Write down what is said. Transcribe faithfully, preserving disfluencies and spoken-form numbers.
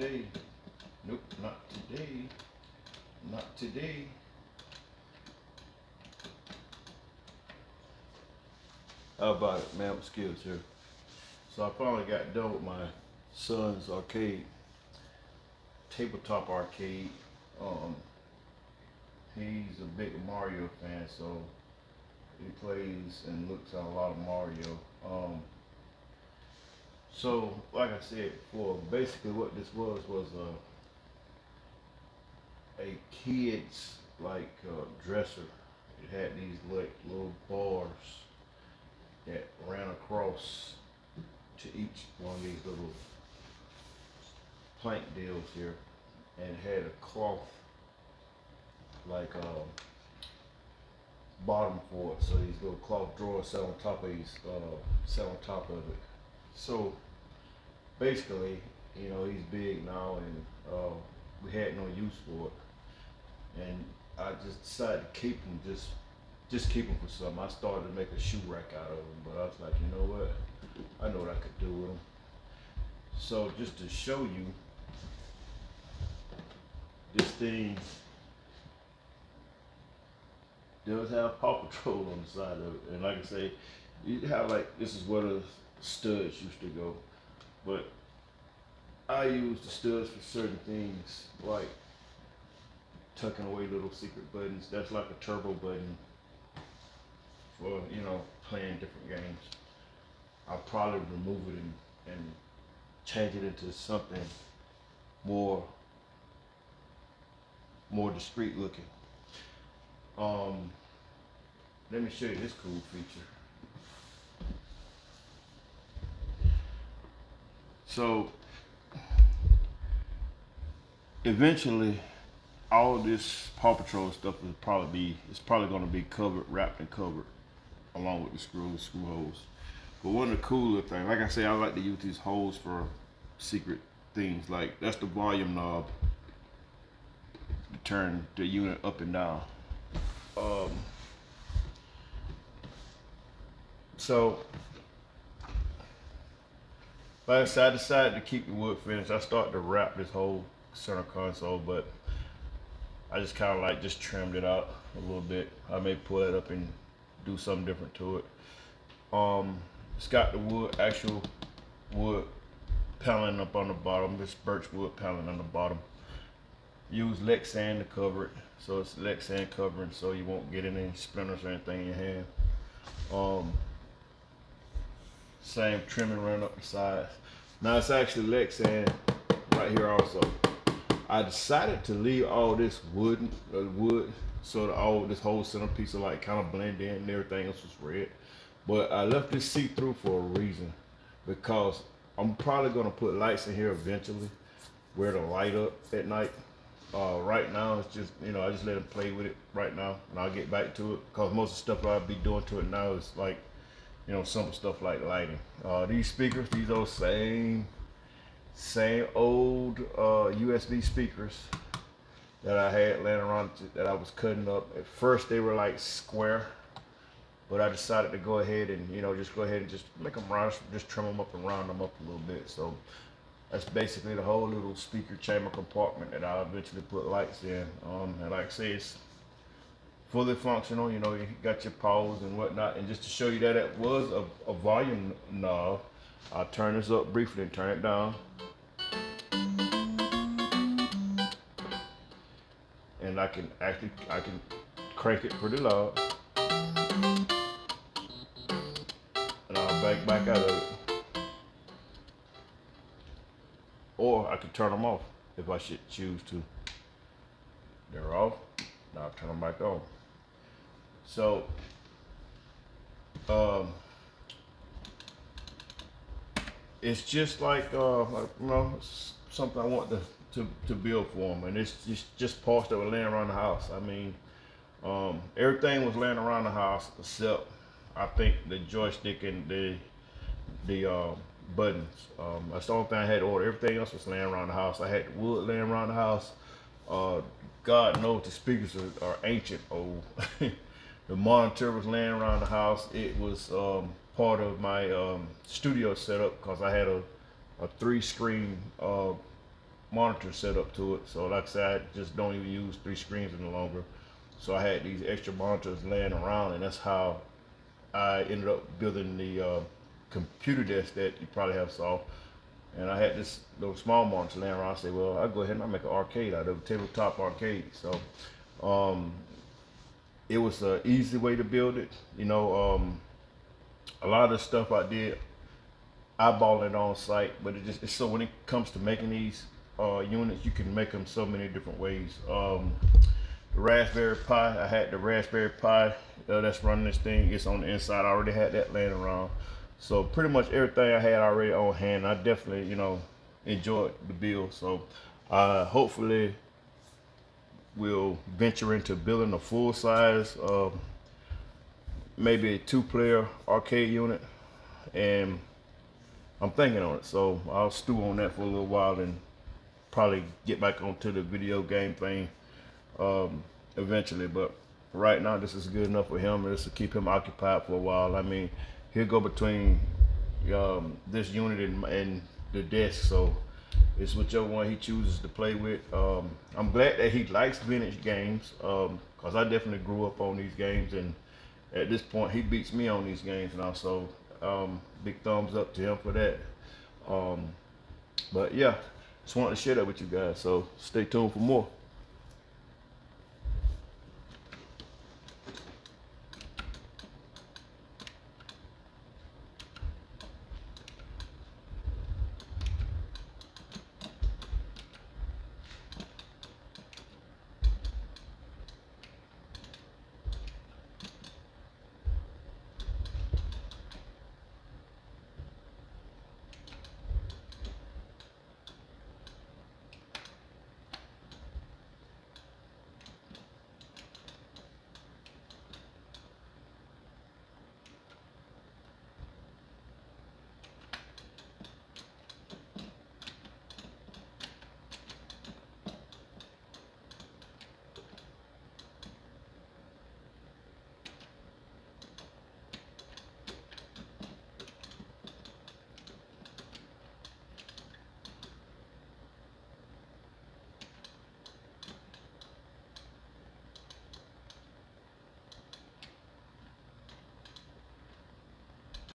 today. Nope, not today. Not today. How about it, man? I'm skilled here. So I finally got done with my son's arcade, tabletop arcade. Um, he's a big Mario fan, so he plays and looks at a lot of Mario. Um, so like I said before, basically what this was was a a kid's like uh, dresser. It had these like little bars that ran across to each one of these little plank deals here, and had a cloth like um, bottom for it, so these little cloth drawers sat on top of these, uh, sat on top of it. So basically, you know, he's big now, and uh, we had no use for it, and I just decided to keep him, just just keep him for something. I started to make a shoe rack out of him, but I was like, you know what? I know what I could do with him. So just to show you, this thing does have Paw Patrol on the side of it. And like I say, you have like, this is where the studs used to go. But I use the studs for certain things, like tucking away little secret buttons. That's like a turbo button for, you know, playing different games. I'll probably remove it and, and change it into something more more discreet looking. Um, let me show you this cool feature. So eventually all this Paw Patrol stuff is probably be it's probably gonna be covered, wrapped and covered along with the screws, screw holes. But one of the cooler things, like I say, I like to use these holes for secret things. Like, that's the volume knob to turn the unit up and down. Um, so, like I said, I decided to keep the wood finish. I started to wrap this whole center console, but I just kind of like just trimmed it out a little bit. I may pull it up and do something different to it. Um, It's got the wood, actual wood paneling up on the bottom. This birch wood paneling on the bottom. Use Lexan to cover it. So it's Lexan covering, so you won't get any splinters or anything in your hand. Um, same trimming running up the sides. Now it's actually Lexan right here also. I decided to leave all this wood, uh, wood, so that all this whole centerpiece will like kind of blend in, and everything else was red. But I left this see-through for a reason, because I'm probably gonna put lights in here eventually, where to light up at night. Uh, right now, it's just, you know, I just let them play with it right now, and I'll get back to it, because most of the stuff I'll be doing to it now is like, you know, simple stuff like lighting. Uh, these speakers, these old same, same old uh, U S B speakers that I had laying around that I was cutting up. At first, they were like square. But I decided to go ahead and, you know, just go ahead and just make them round, just trim them up and round them up a little bit. So that's basically the whole little speaker chamber compartment that I'll eventually put lights in. Um, and like I say, it's fully functional. You know, you got your paws and whatnot. And just to show you that it was a, a volume knob, I'll turn this up briefly and turn it down. And I can actually, I can crank it pretty loud. Back, back out of it, or I could turn them off if I should choose to. They're off. Now I'll turn them back on. So um, it's just like uh, like, you know, something I want to, to to build for them, and it's just just parts that were laying around the house. I mean, um, everything was laying around the house except, I think, the joystick and the the uh, buttons. Um, that's the only thing I had to order. Everything else was laying around the house. I had the wood laying around the house. Uh, God knows the speakers are, are ancient old. The monitor was laying around the house. It was um, part of my um, studio setup, because I had a, a three screen uh, monitor set up to it. So like I said, I just don't even use three screens any longer. So I had these extra monitors laying around, and that's how I ended up building the uh, computer desk that you probably have saw. And I had this little small monitor laying around. I said, well, I'll go ahead and I'll make an arcade out of a tabletop arcade. So um, it was an easy way to build it. You know, um, a lot of the stuff I did, eyeballing it on site, but it just, it's so when it comes to making these uh, units, you can make them so many different ways. Um, the Raspberry Pi, I had the Raspberry Pi uh, that's running this thing. It's on the inside. I already had that laying around. So pretty much everything I had already on hand. I definitely, you know, enjoyed the build. So uh, hopefully we'll venture into building a full size, uh, maybe a two player arcade unit, and I'm thinking on it. So I'll stew on that for a little while and probably get back onto the video game thing um, eventually. But right now this is good enough for him. This will keep him occupied for a while. I mean, he'll go between um, this unit and, and the desk, so it's whichever one he chooses to play with. Um, I'm glad that he likes vintage games, um, cause I definitely grew up on these games, and at this point he beats me on these games now. So um, big thumbs up to him for that. Um, but yeah, just wanted to share that with you guys. So stay tuned for more.